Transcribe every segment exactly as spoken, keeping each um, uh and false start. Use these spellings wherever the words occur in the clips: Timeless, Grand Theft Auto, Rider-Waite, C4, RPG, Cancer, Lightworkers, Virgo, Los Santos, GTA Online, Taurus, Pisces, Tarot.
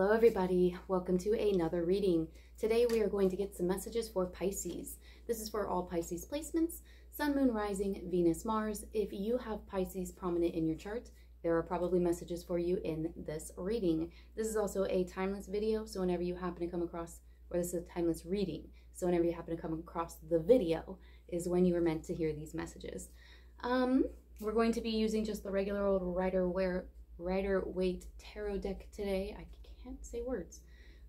Hello everybody, welcome to another reading. Today we are going to get some messages for Pisces. This is for all Pisces placements, Sun, Moon, Rising, Venus, Mars. If you have Pisces prominent in your chart, there are probably messages for you in this reading. This is also a timeless video, so whenever you happen to come across, or this is a timeless reading, so whenever you happen to come across the video is when you were meant to hear these messages. Um, we're going to be using just the regular old Rider-Waite Rider-Waite tarot deck today. I can't say words.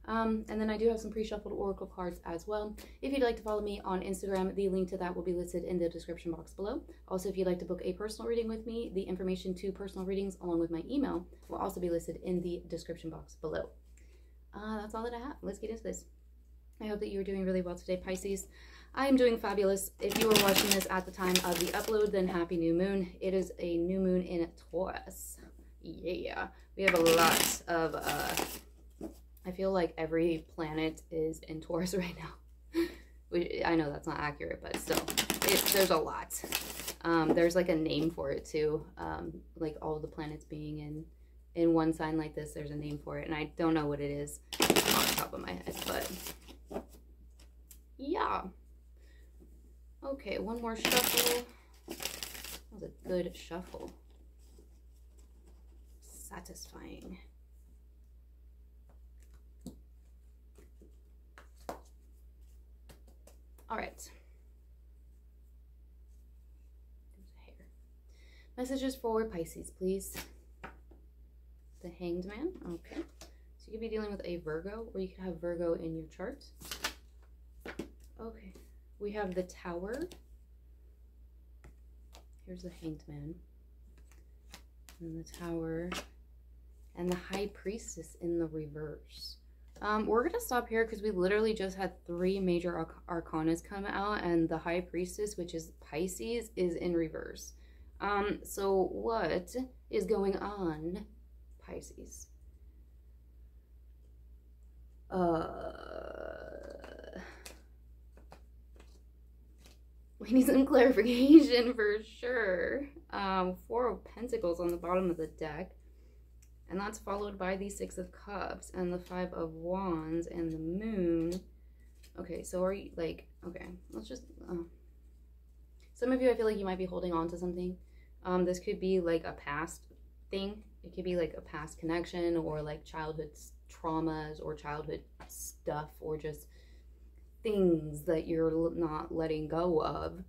Um, and then I do have some pre-shuffled oracle cards as well. If you'd like to follow me on Instagram, the link to that will be listed in the description box below. Also, if you'd like to book a personal reading with me, the information to personal readings along with my email will also be listed in the description box below. Uh, that's all that I have. Let's get into this. I hope that you are doing really well today, Pisces. I am doing fabulous. If you are watching this at the time of the upload, then happy new moon. It is a new moon in Taurus. Yeah, we have a lot of, uh, I feel like every planet is in Taurus right now. we, I know that's not accurate, but still, it, there's a lot. Um, there's like a name for it too, um, like all the planets being in, in one sign like this, there's a name for it, and I don't know what it is on the top of my head, but yeah. Okay, one more shuffle. That was a good shuffle. Satisfying. All right. Hair. Messages for Pisces, please. The Hanged Man. Okay. So you could be dealing with a Virgo, or you could have Virgo in your chart. Okay. We have the Tower. Here's the Hanged Man. And the Tower. And the High Priestess in the reverse. Um, we're going to stop here because we literally just had three major arc arcanas come out, and the High Priestess, which is Pisces, is in reverse. Um, so what is going on, Pisces? Uh, we need some clarification for sure. Um, Four of Pentacles on the bottom of the deck. And that's followed by the Six of Cups and the Five of Wands and the Moon. Okay, so are you, like, okay, let's just, uh, some of you, I feel like you might be holding on to something. Um, this could be, like, a past thing. It could be, like, a past connection or, like, childhood traumas or childhood stuff or just things that you're not letting go of.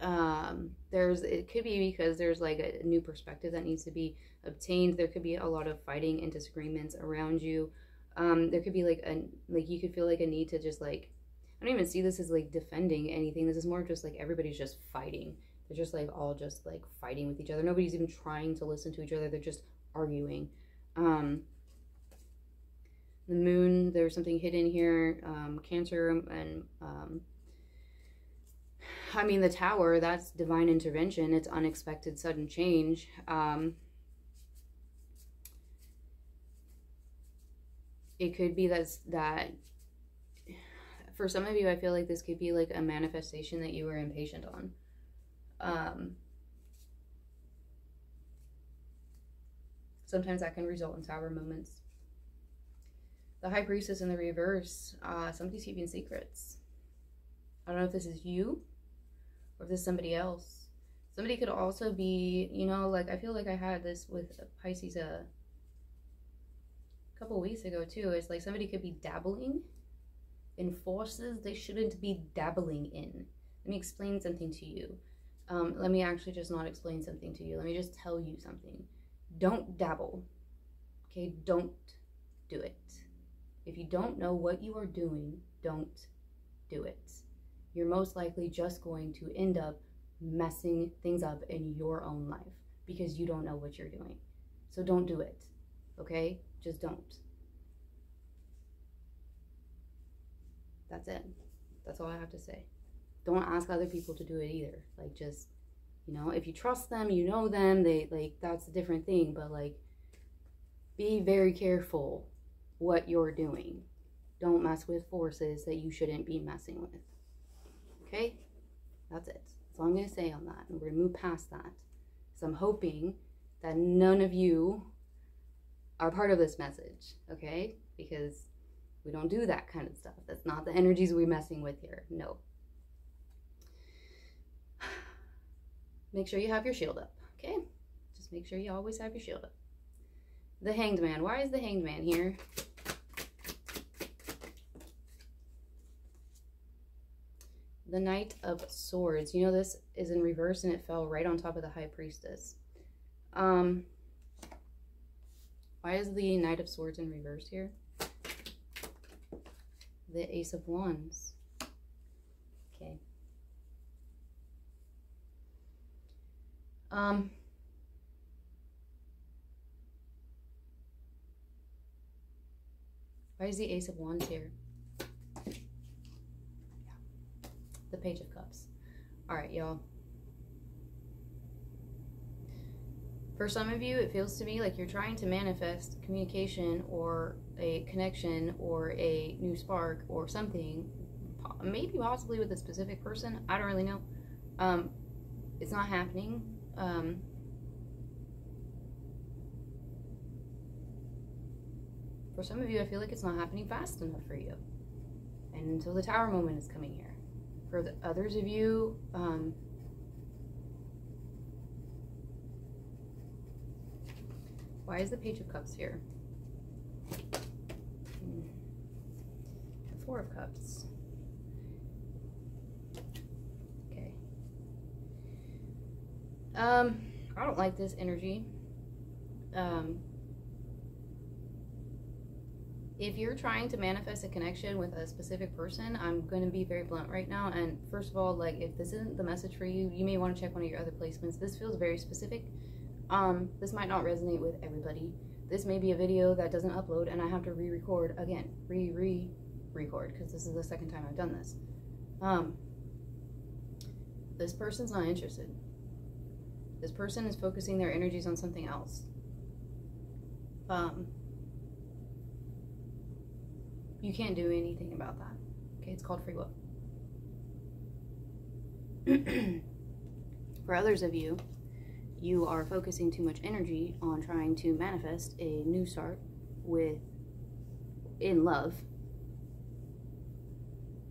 Um, there's, it could be because there's like a new perspective that needs to be obtained. There could be a lot of fighting and disagreements around you. Um, there could be like a, like you could feel like a need to just like, I don't even see this as like defending anything. This is more just like everybody's just fighting. They're just like all just like fighting with each other. Nobody's even trying to listen to each other. They're just arguing. Um, the Moon, there's something hidden here. Um, Cancer and, um, I mean, the Tower, that's divine intervention. It's unexpected, sudden change. Um, it could be that's, that, for some of you, I feel like this could be like a manifestation that you were impatient on. Um, sometimes that can result in Tower moments. The High Priestess in the reverse, uh, somebody's keeping secrets. I don't know if this is you or if this is somebody else. Somebody could also be, you know, like I feel like I had this with Pisces a couple weeks ago too. It's like somebody could be dabbling in forces they shouldn't be dabbling in. Let me explain something to you. Um, let me actually just not explain something to you. Let me just tell you something. Don't dabble. Okay, don't do it. If you don't know what you are doing, don't do it. You're most likely just going to end up messing things up in your own life because you don't know what you're doing. So don't do it, okay? Just don't. That's it. That's all I have to say. Don't ask other people to do it either. Like, just, you know, if you trust them, you know them, they, like, that's a different thing, but, like, be very careful what you're doing. Don't mess with forces that you shouldn't be messing with. Okay, that's it. That's all I'm going to say on that. And we're going to move past that. So I'm hoping that none of you are part of this message, okay? Because we don't do that kind of stuff. That's not the energies we're messing with here. No. Make sure you have your shield up, okay? Just make sure you always have your shield up. The Hanged Man. Why is the Hanged Man here? The Knight of Swords. You know, this is in reverse and it fell right on top of the High Priestess. Um, why is the Knight of Swords in reverse here? The Ace of Wands. Okay. Um... Why is the Ace of Wands here? Yeah. The Page of Cups. All right, y'all. For some of you, it feels to me like you're trying to manifest communication or a connection or a new spark or something, maybe possibly with a specific person. I don't really know. Um, it's not happening. Um, For some of you, I feel like it's not happening fast enough for you. And until the Tower moment is coming here. For the others of you, um, why is the Page of Cups here? The Four of Cups. Okay. Um, I don't like this energy. Um, If you're trying to manifest a connection with a specific person, I'm going to be very blunt right now. And first of all, like, if this isn't the message for you, you may want to check one of your other placements. This feels very specific. Um, this might not resonate with everybody. This may be a video that doesn't upload and I have to re-record again. Re-re-record, because this is the second time I've done this. Um, this person's not interested. This person is focusing their energies on something else. Um... You can't do anything about that. Okay, it's called free will. For others of you, you are focusing too much energy on trying to manifest a new start with in love.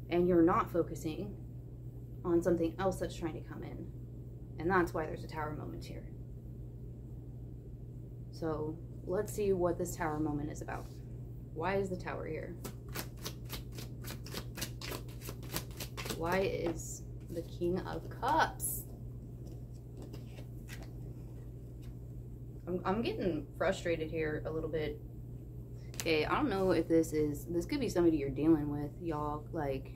And you're not focusing on something else that's trying to come in. And that's why there's a Tower moment here. So let's see what this Tower moment is about. Why is the Tower here? Why is the King of Cups? I'm, I'm getting frustrated here a little bit. Okay, I don't know if this is, this could be somebody you're dealing with, y'all. Like,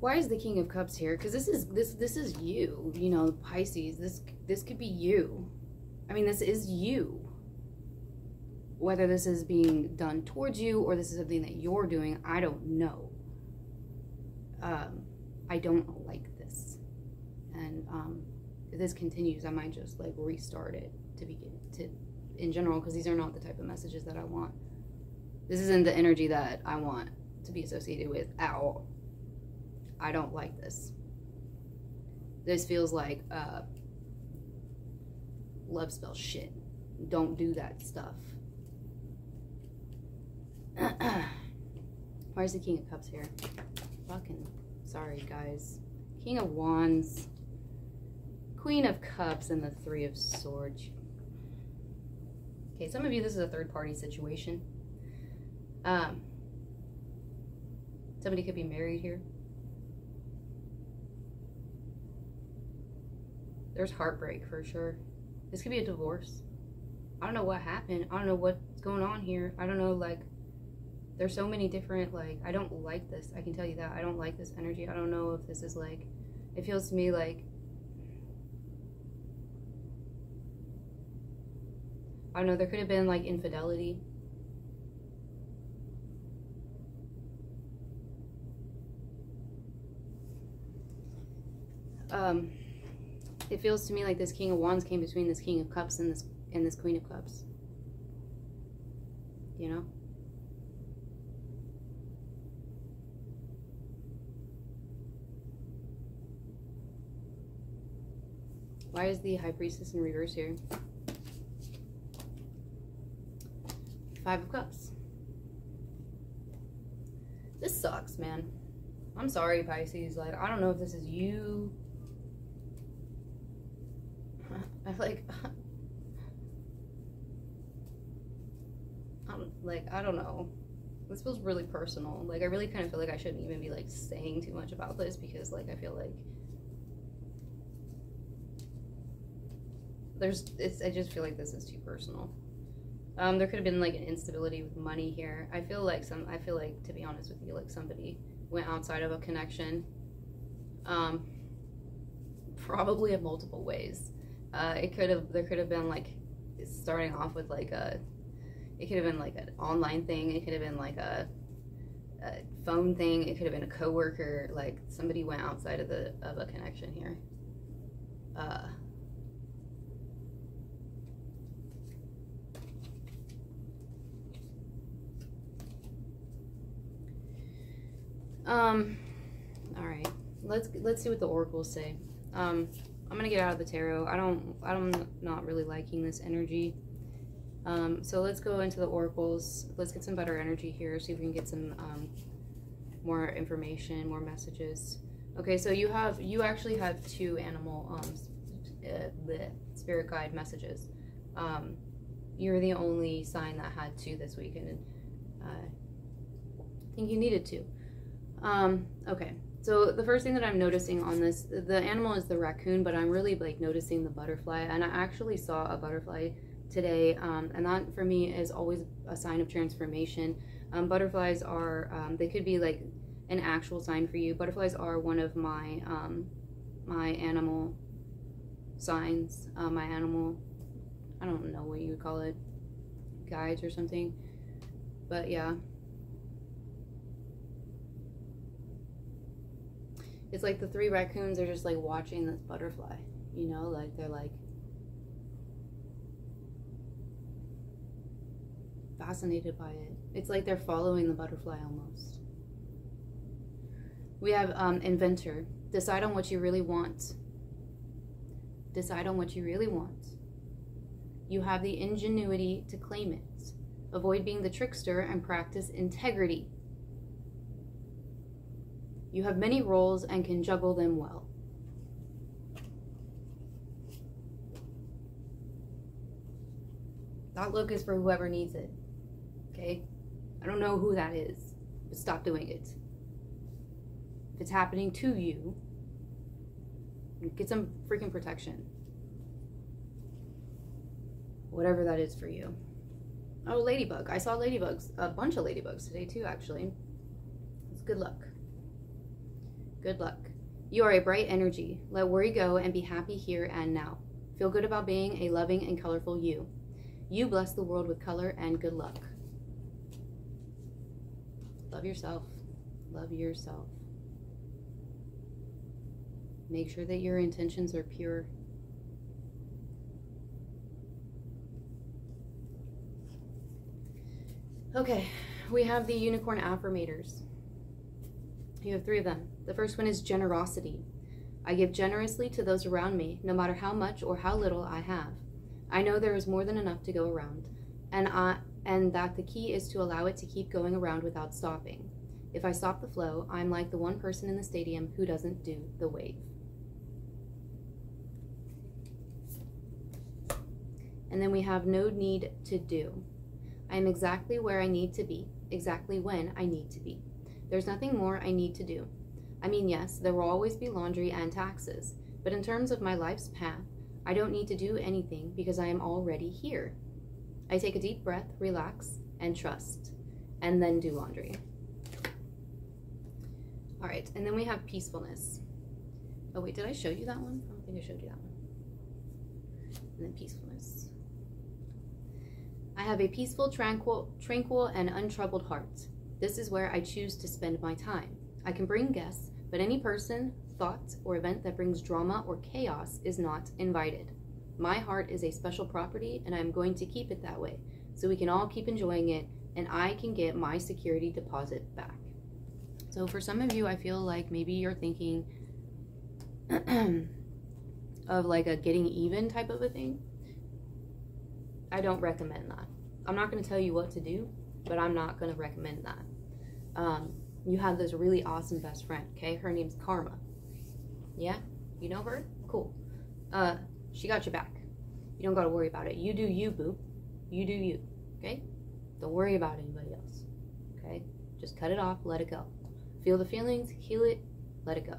why is the King of Cups here? Because this is, this, this is you, you know, Pisces. This, this could be you. I mean, this is you. Whether this is being done towards you or this is something that you're doing, I don't know. Um, I don't like this. And um, if this continues, I might just like restart it to begin to in general, because these are not the type of messages that I want. This isn't the energy that I want to be associated with at all. I don't like this. This feels like uh, love spell shit. Don't do that stuff. Why is the King of Cups here? Fucking sorry, guys. King of Wands, Queen of Cups, and the Three of Swords. Okay, some of you, this is a third-party situation. Um, somebody could be married here. There's heartbreak for sure. This could be a divorce. I don't know what happened. I don't know what's going on here. I don't know, like, there's so many different, like, I don't like this. I can tell you that. I don't like this energy. I don't know if this is, like, it feels to me like, I don't know, there could have been, like, infidelity. Um, it feels to me like this King of Wands came between this King of Cups and this, and this Queen of Cups. You know? Why is the High Priestess in reverse here? Five of Cups. This sucks, man. I'm sorry, Pisces. Like, I don't know if this is you. I like... I'm, like, I don't know. This feels really personal. Like, I really kind of feel like I shouldn't even be, like, saying too much about this because, like, I feel like... There's... It's, I just feel like this is too personal. Um, there could have been, like, an instability with money here. I feel like some... I feel like, to be honest with you, like, somebody went outside of a connection. Um, probably in multiple ways. Uh, it could have... There could have been, like, starting off with, like, a... It could have been like an online thing. It could have been like a, a phone thing. It could have been a coworker. Like somebody went outside of the of a connection here. Uh, um, all right. Let's let's see what the oracles say. Um, I'm gonna get out of the tarot. I don't. I'm not really liking this energy. Um, so let's go into the oracles. Let's get some better energy here, see if we can get some um, more information, more messages. Okay, so you have you actually have two animal um, uh, bleh, spirit guide messages. Um, you're the only sign that had two this week, and uh, I think you needed two. Um, okay, so the first thing that I'm noticing on this, the animal is the raccoon, but I'm really like noticing the butterfly, and I actually saw a butterfly today, um, and that for me is always a sign of transformation. Um, butterflies are, um, they could be like an actual sign for you. Butterflies are one of my, um, my animal signs, uh, my animal, I don't know what you would call it, guides or something, but yeah. It's like the three raccoons are just like watching this butterfly, you know, like they're like, fascinated by it. It's like they're following the butterfly almost. We have um, inventor. Decide on what you really want. Decide on what you really want. You have the ingenuity to claim it. Avoid being the trickster and practice integrity. You have many roles and can juggle them well. That look is for whoever needs it. Okay? I don't know who that is, but stop doing it. If it's happening to you, get some freaking protection. Whatever that is for you. Oh, ladybug. I saw ladybugs, a bunch of ladybugs today too, actually. It's good luck. Good luck. You are a bright energy. Let worry go and be happy here and now. Feel good about being a loving and colorful you. You bless the world with color and good luck. Love yourself. Love yourself. Make sure that your intentions are pure. Okay, we have the unicorn affirmators. You have three of them. The first one is generosity. I give generously to those around me, no matter how much or how little I have. I know there is more than enough to go around, and, I, and that the key is to allow it to keep going around without stopping. If I stop the flow, I'm like the one person in the stadium who doesn't do the wave. And then we have no need to do. I am exactly where I need to be, exactly when I need to be. There's nothing more I need to do. I mean, yes, there will always be laundry and taxes, but in terms of my life's path, I don't need to do anything because I am already here. I take a deep breath, relax, and trust, and then do laundry. All right, and then we have peacefulness. Oh wait, did I show you that one? I don't think I showed you that one. And then peacefulness. I have a peaceful, tranquil, tranquil, and untroubled heart. This is where I choose to spend my time. I can bring guests, but any person, thought, or event that brings drama or chaos is not invited. My heart is a special property, and I'm going to keep it that way, so we can all keep enjoying it, and I can get my security deposit back. So for some of you, I feel like maybe you're thinking of like a getting even type of a thing. I don't recommend that. I'm not going to tell you what to do, but I'm not going to recommend that. Um, you have this really awesome best friend, okay? Her name's Karma. Yeah? You know her? Cool. Uh, she got your back. You don't got to worry about it. You do you, boo. You do you, okay? Don't worry about anybody else, okay? Just cut it off. Let it go. Feel the feelings. Heal it. Let it go.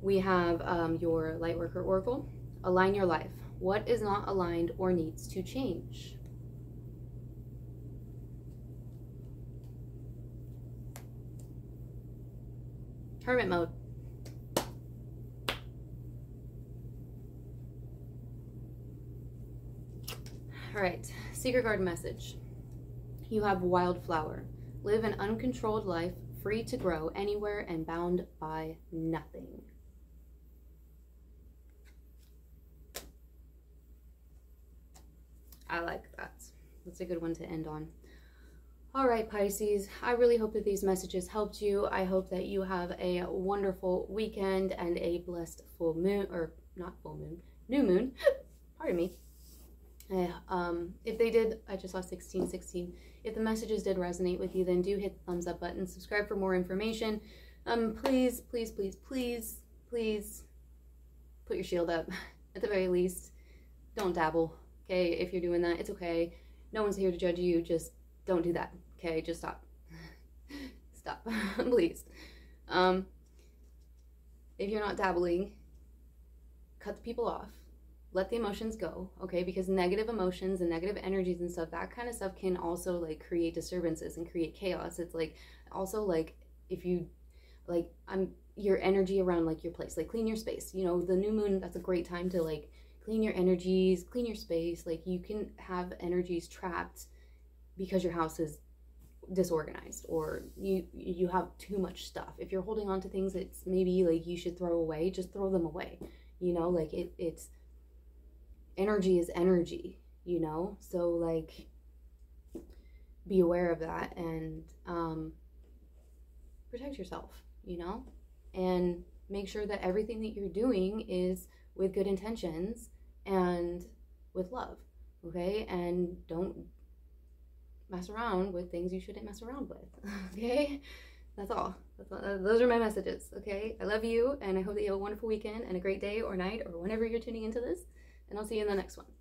We have um, your Lightworker Oracle. Align your life. What is not aligned or needs to change? Hermit mode. All right, secret card message. You have Wildflower. Live an uncontrolled life, free to grow anywhere and bound by nothing. I like that. That's a good one to end on. All right, Pisces, I really hope that these messages helped you. I hope that you have a wonderful weekend and a blessed full moon, or not full moon, new moon. Pardon me. I, um, if they did, I just saw sixteen sixteen. If the messages did resonate with you, then do hit the thumbs up button. Subscribe for more information. Um, please, please, please, please, please put your shield up at the very least. Don't dabble. Okay, if you're doing that, it's okay. No one's here to judge you. Just don't do that. Okay, just stop. Stop, please. Um, if you're not dabbling, cut the people off. Let the emotions go, okay? Because negative emotions and negative energies and stuff, that kind of stuff can also, like, create disturbances and create chaos. It's, like, also, like, if you, like, I'm your energy around, like, your place. Like, clean your space. You know, the new moon, that's a great time to, like, clean your energies, clean your space. Like, you can have energies trapped because your house is disorganized or you you have too much stuff. If you're holding on to things it's maybe like you should throw away, just throw them away. You know, like it it's energy is energy, you know? So like be aware of that and um protect yourself, you know? And make sure that everything that you're doing is with good intentions and with love, okay? And don't mess around with things you shouldn't mess around with, okay? That's all. That's all. Those are my messages, okay? I love you, and I hope that you have a wonderful weekend and a great day or night or whenever you're tuning into this, and I'll see you in the next one.